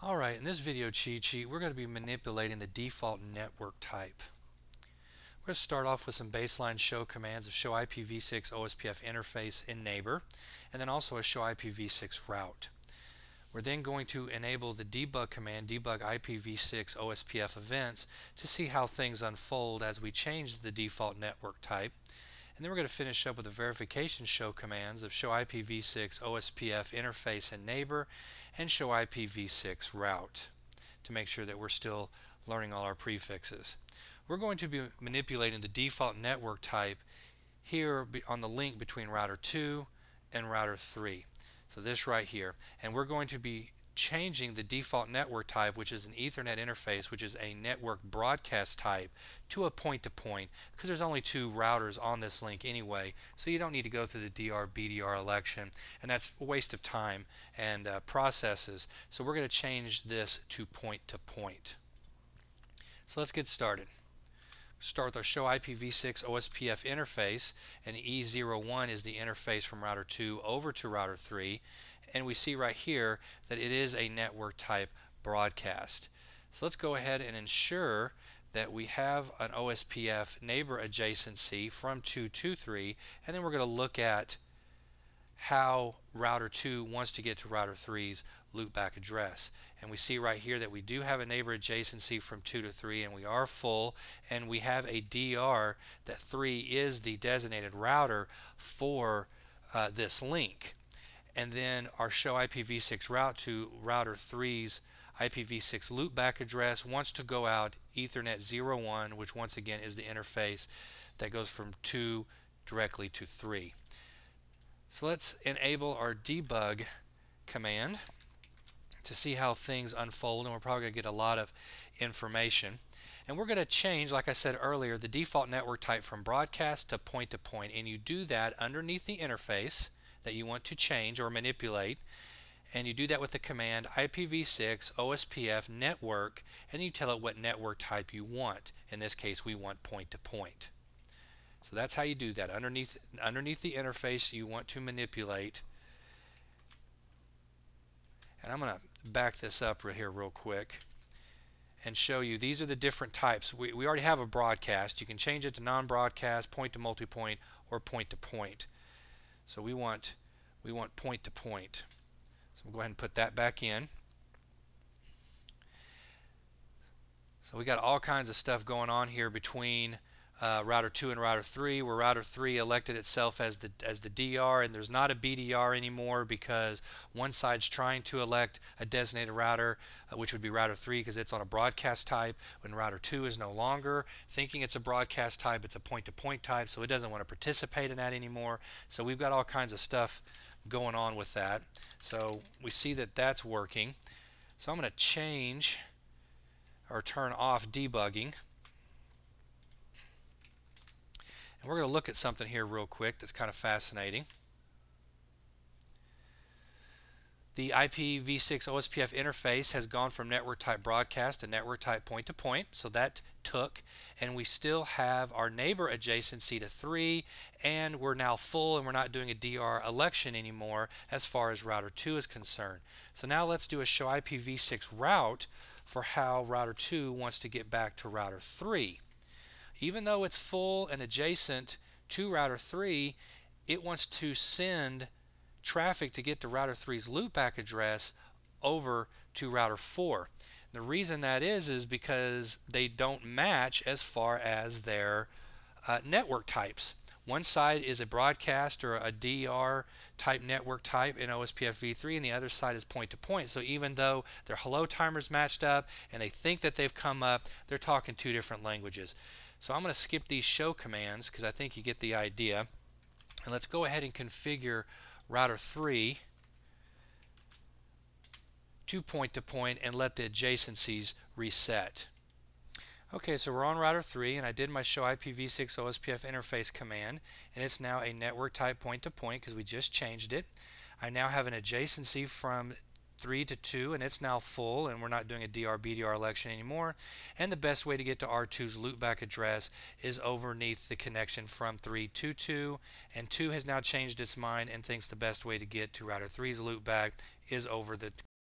Alright, in this video cheat sheet we're going to be manipulating the default network type. We're going to start off with some baseline show commands of show IPv6 OSPF interface and neighbor, and then also a show IPv6 route. We're then going to enable the debug command, debug IPv6 OSPF events, to see how things unfold as we change the default network type. And then we're going to finish up with the verification show commands of show IPv6 OSPF interface and neighbor and show IPv6 route to make sure that we're still learning all our prefixes. We're going to be manipulating the default network type here on the link between router 2 and router 3. So this right here. And we're going to be changing the default network type, which is an Ethernet interface, which is a network broadcast type, to a point-to-point, because there's only two routers on this link anyway, so you don't need to go through the DR, BDR election, and that's a waste of time and processes. So we're going to change this to point-to-point. So let's get started. Start with our show IPv6 OSPF interface, and E01 is the interface from router 2 over to router 3, and we see right here that it is a network type broadcast. So let's go ahead and ensure that we have an OSPF neighbor adjacency from 2 to 3, and then we're going to look at how router 2 wants to get to router 3's loopback address. And we see right here that we do have a neighbor adjacency from 2 to 3, and we are full, and we have a DR that 3 is the designated router for this link. And then our show IPv6 route to router 3's IPv6 loopback address wants to go out Ethernet 01, which once again is the interface that goes from 2 directly to 3. So let's enable our debug command to see how things unfold, and we're probably going to get a lot of information. And we're going to change, like I said earlier, the default network type from broadcast to point-to-point, and you do that underneath the interface that you want to change or manipulate, and you do that with the command IPv6 OSPF network, and you tell it what network type you want. In this case, we want point-to-point. So that's how you do that. Underneath the interface you want to manipulate. And I'm going to back this up right here real quick and show you these are the different types. We already have a broadcast. You can change it to non-broadcast, point to multi-point, or point-to-point. So we want point-to-point. So we'll go ahead and put that back in. So we got all kinds of stuff going on here between router 2 and router 3, where router 3 elected itself as the DR, and there's not a BDR anymore because one side's trying to elect a designated router, which would be router 3 because it's on a broadcast type, when router 2 is no longer thinking it's a broadcast type, it's a point-to-point type, so it doesn't want to participate in that anymore. So we've got all kinds of stuff going on with that. So we see that that's working. So I'm going to change or turn off debugging. And we're going to look at something here real quick that's kind of fascinating. The IPv6 OSPF interface has gone from network type broadcast to network type point-to-point, so that took, and we still have our neighbor adjacency to 3, and we're now full, and we're not doing a DR election anymore as far as router 2 is concerned. So now let's do a show IPv6 route for how router 2 wants to get back to router 3. Even though it's full and adjacent to router 3, it wants to send traffic to get to router 3's loopback address over to router 4. The reason that is because they don't match as far as their network types. One side is a broadcast or a DR type network type in OSPFv3, and the other side is point-to-point. So even though their hello timer's matched up and they think that they've come up, they're talking two different languages. So I'm going to skip these show commands because I think you get the idea. And let's go ahead and configure router 3 to point-to-point and let the adjacencies reset. Okay, so we're on router 3, and I did my show IPv6 OSPF interface command, and it's now a network type point-to-point because we just changed it. I now have an adjacency from 3 to 2, and it's now full, and we're not doing a DR BDR election anymore, and the best way to get to R2's loopback address is overneath the connection from 3 to 2, and 2 has now changed its mind and thinks the best way to get to router 3's loopback is over the